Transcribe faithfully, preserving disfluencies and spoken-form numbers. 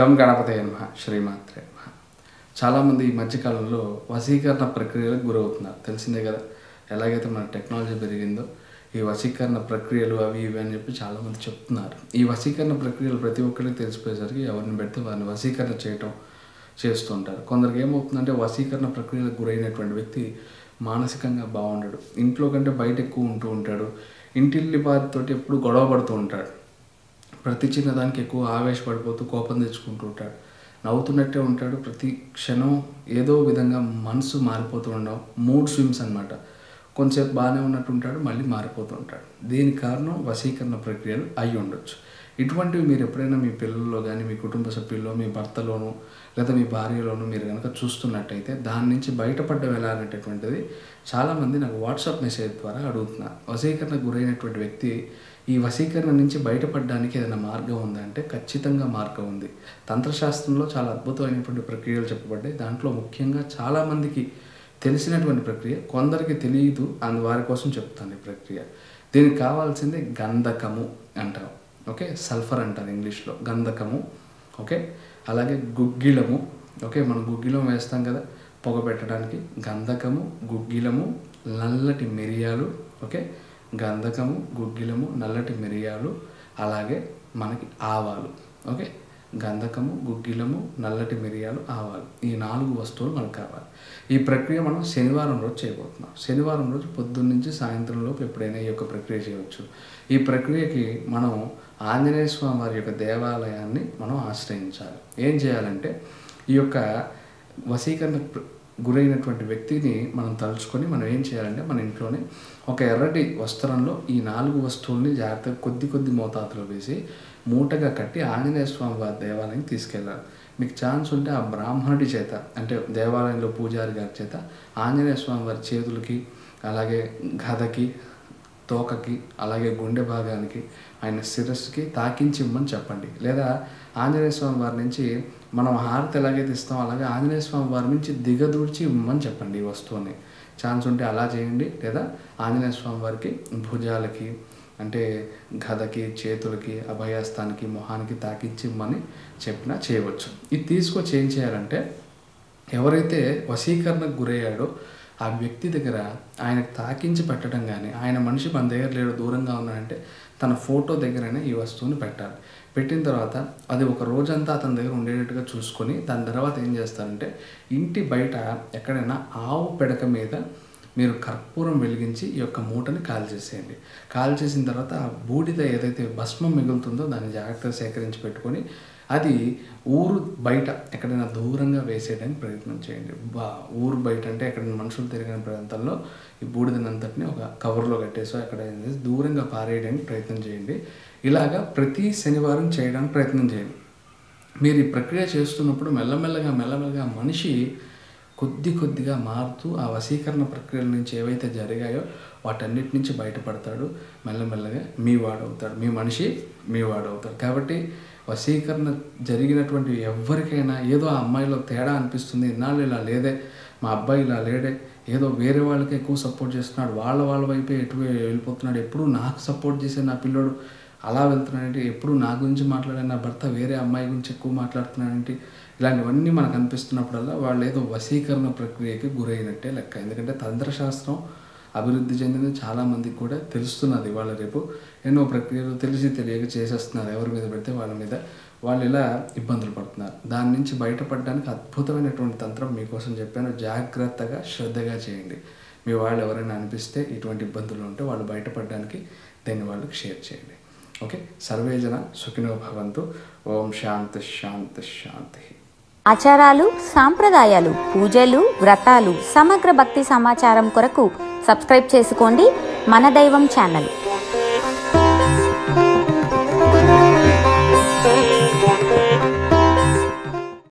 గం గణపతయే నమః శ్రీమాత్రే నమః. చాలామంది ఈ మధ్యకాలంలో వశీకరణ ప్రక్రియలకు గురవుతున్నారు, తెలిసిందే కదా. ఎలాగైతే మన టెక్నాలజీ పెరిగిందో ఈ వశీకరణ ప్రక్రియలు అవి ఇవి అని చెప్పి చాలామంది చెప్తున్నారు. ఈ వశీకరణ ప్రక్రియలు ప్రతి ఒక్కరికి తెలిసిపోయేసరికి ఎవరిని పెడితే వారిని వశీకరణ చేయటం చేస్తుంటారు. కొందరికి ఏమవుతుందంటే వశీకరణ ప్రక్రియలకు గురైనటువంటి వ్యక్తి మానసికంగా బాగుండడు, ఇంట్లో కంటే బయట ఎక్కువ ఉంటూ ఉంటాడు, ఇంటిల్లిపాదితో ఎప్పుడు గొడవ పడుతూ ఉంటాడు, ప్రతి చిన్నదానికి ఎక్కువ ఆవేశపడిపోతూ కోపం తెచ్చుకుంటూ ఉంటాడు, నవ్వుతున్నట్టే ఉంటాడు, ప్రతి క్షణం ఏదో విధంగా మనసు మారిపోతూ ఉండడం, మూడ్ స్వింగ్స్ అనమాట. కొంచెంసేపు బాగానే ఉన్నట్టు ఉంటాడు, మళ్ళీ మారిపోతూ ఉంటాడు. దీని కారణం వశీకరణ ప్రక్రియలు అయి ఉండొచ్చు. ఇటువంటివి మీరు ఎప్పుడైనా మీ పిల్లల్లో కానీ మీ కుటుంబ సభ్యుల్లో మీ భర్తలోనూ లేదా మీ భార్యలోనూ మీరు కనుక చూస్తున్నట్టయితే దాని నుంచి బయటపడ్డం ఎలా అనేటటువంటిది చాలామంది నాకు వాట్సాప్ మెసేజ్ ద్వారా అడుగుతున్నారు. వశీకరణకు గురైనటువంటి వ్యక్తి ఈ వశీకరణ నుంచి బయటపడడానికి ఏదైనా మార్గం ఉందంటే ఖచ్చితంగా మార్గం ఉంది. తంత్రశాస్త్రంలో చాలా అద్భుతమైనటువంటి ప్రక్రియలు చెప్పబడ్డాయి. దాంట్లో ముఖ్యంగా చాలామందికి తెలిసినటువంటి ప్రక్రియ, కొందరికి తెలియదు, అందు వారి కోసం చెప్తాను ఈ ప్రక్రియ. దీనికి కావాల్సింది గంధకము అంటారు, ఓకే, సల్ఫర్ అంటారు ఇంగ్లీష్లో, గంధకము, ఓకే, అలాగే గుగ్గిలము, ఓకే, మనం గుగ్గిలం వేస్తాం కదా పొగ పెట్టడానికి, గంధకము, గుగ్గిలము, నల్లటి మిరియాలు, ఓకే, గంధకము, గుగ్గిలము, నల్లటి మిరియాలు, అలాగే మనకి ఆవాలు, ఓకే, గంధకము, గుగ్గిలము, నల్లటి మిరియాలు, ఆవాలు, ఈ నాలుగు వస్తువులు మనకు కావాలి. ఈ ప్రక్రియ మనం శనివారం రోజు చేయబోతున్నాం. శనివారం రోజు పొద్దున్న నుంచి సాయంత్రంలోపు ఎప్పుడైనా ఈ యొక్క ప్రక్రియ చేయవచ్చు. ఈ ప్రక్రియకి మనం ఆంజనేయ స్వామి వారి యొక్క దేవాలయాన్ని మనం ఆశ్రయించాలి. ఏం చేయాలంటే ఈ యొక్క వశీకరణ గురైనటువంటి వ్యక్తిని మనం తలుచుకొని మనం ఏం చేయాలంటే మన ఇంట్లోనే ఒక ఎర్రటి వస్త్రంలో ఈ నాలుగు వస్తువుల్ని జాగ్రత్తగా కొద్ది కొద్ది మోతాదులో వేసి మూటగా కట్టి ఆంజనేయ స్వామి వారి దేవాలయానికి తీసుకెళ్ళాలి. మీకు ఛాన్స్ ఉంటే ఆ బ్రాహ్మణుడి చేత, అంటే దేవాలయంలో పూజారి గారి చేత ఆంజనేయ స్వామి వారి చేతులకి, అలాగే గదకి, తోకకి, అలాగే గుండె భాగానికి, ఆయన శిరస్సుకి తాకించి ఇమ్మని చెప్పండి. లేదా ఆంజనేయ స్వామి వారి నుంచి మనం హారతి ఎలాగైతే ఇస్తామో అలాగే ఆంజనేయ స్వామి వారి నుంచి దిగదూర్చి ఇమ్మని చెప్పండి ఈ వస్తువుని. ఛాన్స్ ఉంటే అలా చేయండి. లేదా ఆంజనేయ స్వామి వారికి భుజాలకి, అంటే గదకి, చేతులకి, అభయస్థానికి, మొహానికి తాకించి ఇమ్మని చెప్పినా చేయవచ్చు. ఇది తీసుకొచ్చి ఏం చేయాలంటే ఎవరైతే వశీకరణకు గురయ్యాడో ఆ వ్యక్తి దగ్గర ఆయనకు తాకించి పెట్టడం కానీ, ఆయన మనిషి మన దగ్గర లేడు దూరంగా ఉన్నాడంటే తన ఫోటో దగ్గరనే ఈ వస్తువుని పెట్టాలి. పెట్టిన తర్వాత అది ఒక రోజంతా అతని దగ్గర ఉండేటట్టుగా చూసుకొని దాని తర్వాత ఏం చేస్తారంటే ఇంటి బయట ఎక్కడైనా ఆవు పెడక మీద మీరు కర్పూరం వెలిగించి ఈ యొక్క మూటని కాల్చేసేయండి. కాల్చేసిన తర్వాత ఆ బూడిద ఏదైతే భస్మం మిగులుతుందో దాన్ని జాగ్రత్తగా సేకరించి పెట్టుకొని అది ఊరు బయట ఎక్కడైనా దూరంగా వేసేయడానికి ప్రయత్నం చేయండి. బా ఊరు బయట అంటే ఎక్కడైనా మనుషులు తిరిగిన ప్రాంతాల్లో ఈ బూడిదనంతటిని ఒక కవర్లో కట్టేసో ఎక్కడ దూరంగా పారేయడానికి ప్రయత్నం చేయండి. ఇలాగా ప్రతి శనివారం చేయడానికి ప్రయత్నం చేయండి. మీరు ఈ ప్రక్రియ చేస్తున్నప్పుడు మెల్లమెల్లగా మెల్లమెల్లగా మనిషి కొద్ది కొద్దిగా మారుతూ ఆ వశీకరణ ప్రక్రియల నుంచి ఏవైతే జరిగాయో వాటన్నిటి నుంచి బయటపడతాడు. మెల్లమెల్లగా మీ వాడవుతాడు, మీ మనిషి మీ వాడవుతాడు. కాబట్టి వశీకరణ జరిగినటువంటి ఎవరికైనా ఏదో ఆ అమ్మాయిలో తేడా అనిపిస్తుంది, ఇన్నాళ్ళు ఇలా లేదే, మా అబ్బాయి ఇలా లేడే, ఏదో వేరే వాళ్ళకి ఎక్కువ సపోర్ట్ చేస్తున్నాడు, వాళ్ళ వాళ్ళ వైపే ఎటు వెళ్ళిపోతున్నాడు, ఎప్పుడు నాకు సపోర్ట్ చేసే నా పిల్లోడు అలా వెళ్తున్నాడంటే, ఎప్పుడు నా గురించి మాట్లాడే నా భర్త వేరే అమ్మాయి గురించి ఎక్కువ మాట్లాడుతున్నాడంటే, ఇలాంటివన్నీ మనకు అనిపిస్తున్నప్పుడల్లా వాళ్ళు ఏదో వశీకరణ ప్రక్రియకి గురైనట్టే లెక్క. ఎందుకంటే తంత్రశాస్త్రం అభివృద్ధి చెందింది, చాలామందికి కూడా తెలుస్తున్నది. ఇవాళ రేపు ఎన్నో ప్రక్రియలు తెలిసి తెలియక చేసేస్తున్నారు, ఎవరి మీద పెడితే వాళ్ళ మీద, వాళ్ళు ఇలా ఇబ్బందులు పడుతున్నారు. దాని నుంచి బయటపడడానికి అద్భుతమైనటువంటి తంత్రం మీకోసం చెప్పాను. జాగ్రత్తగా శ్రద్ధగా చేయండి. మీ వాళ్ళు ఎవరైనా అనిపిస్తే ఇటువంటి ఇబ్బందులు ఉంటే వాళ్ళు బయటపడడానికి దాన్ని వాళ్ళకి షేర్ చేయండి. ఓకే, సర్వే జన సుఖినో భవంతు. ఓం శాంతి శాంతి శాంతి. ఆచారాలు, సాంప్రదాయాలు, పూజలు, వ్రతాలు, సమగ్ర భక్తి సమాచారం కొరకు సబ్స్క్రైబ్ చేసుకోండి మన దైవం ఛానల్.